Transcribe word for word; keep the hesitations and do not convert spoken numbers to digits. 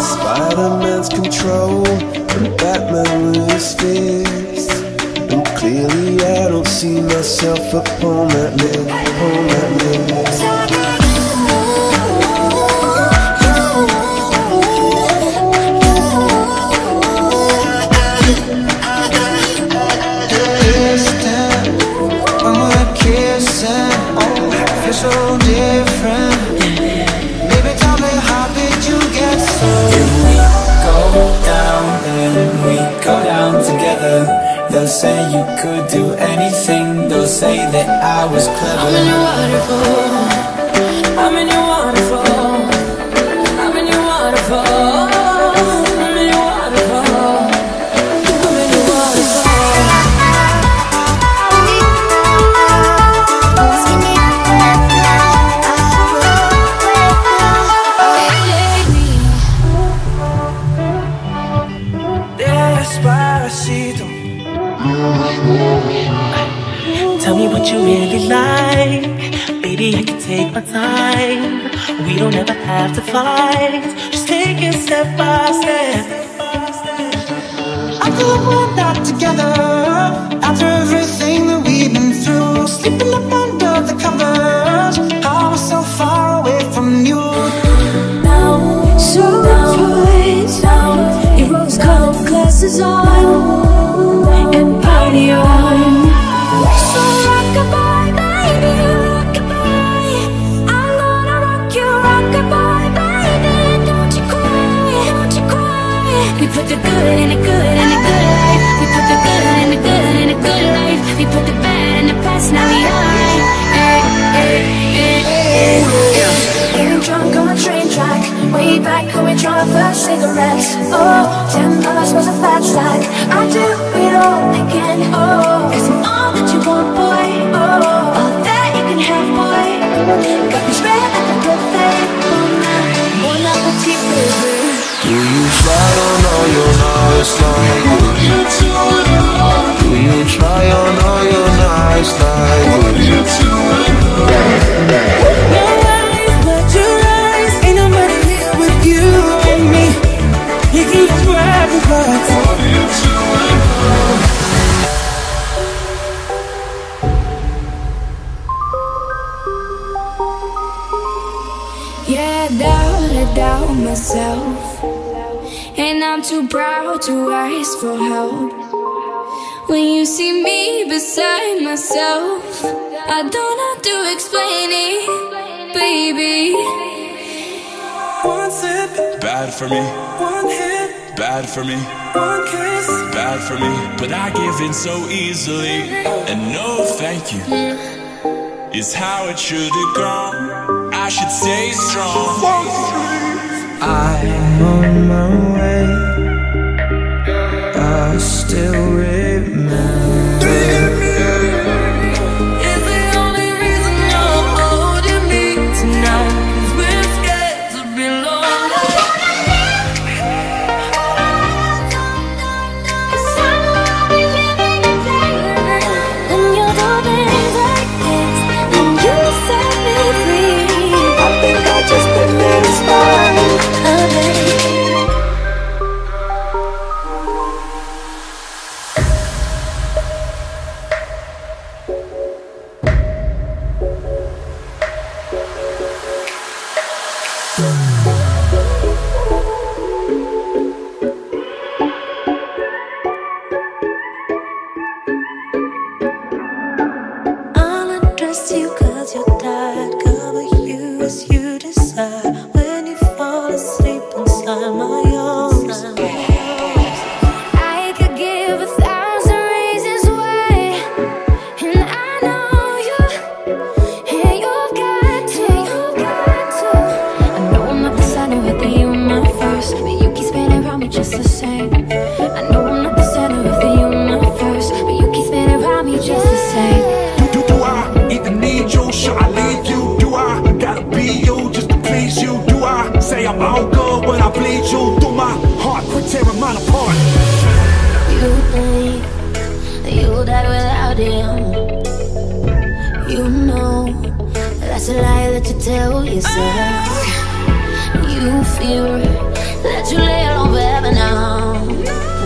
Spider-Man's control and Batman with his fist. And clearly I don't see myself upon that lid, upon that lid. They'll say you could do anything. They'll say that I was clever. I'm in your waterfall. I'm in your waterfall. I'm in your waterfall. I'm in your waterfall. I'm in your waterfall. Despacito. Tell me what you really like. Baby, I can take my time. We don't ever have to fight. Just take it step by step. After we're not together, after everything that we've been through, sleeping up under the covers, I was so far away from you. Now, so now, now your rose-colored glasses on and party on. So rock-a-bye, baby, rock-a-bye. I'm gonna rock you, rock-a-bye, baby. Don't you cry, don't you cry. We put the good in the good in the good life. We put the good in the good in the good life. We put the bad in the past, now we alright. Ay, ay, ay, ay, ay. Getting drunk on a train track, way back when we drove our cigarettes. Oh, ten dollars was a fat sack. I do it all again, oh, cause I'm all that you want, boy. Oh, all that you can have, boy. Got me spread like a buffet. Bon appetit, baby. Do you try on all your nice life? Would you do it all? Do you try on all your nice life? Would you do it all? Nobody's but your eyes. Ain't nobody here with you and me. You can grab your butt. Would you do it all? Yeah, I doubt, I doubt myself, and I'm too proud to ask for help. When you see me beside myself, I don't have to explain it, baby. One sip, bad for me. One hit, bad for me. One kiss, bad for me. But I give in so easily, and no thank you mm. is how it should have gone. I should stay strong. I'm on my way. I still remember. It's the only reason you're holding me tonight, cause we're scared to be lonely. When you're doing like this, and you set me free, just been inspired. Oh, that you tell yourself. You fear that you lay low ever now.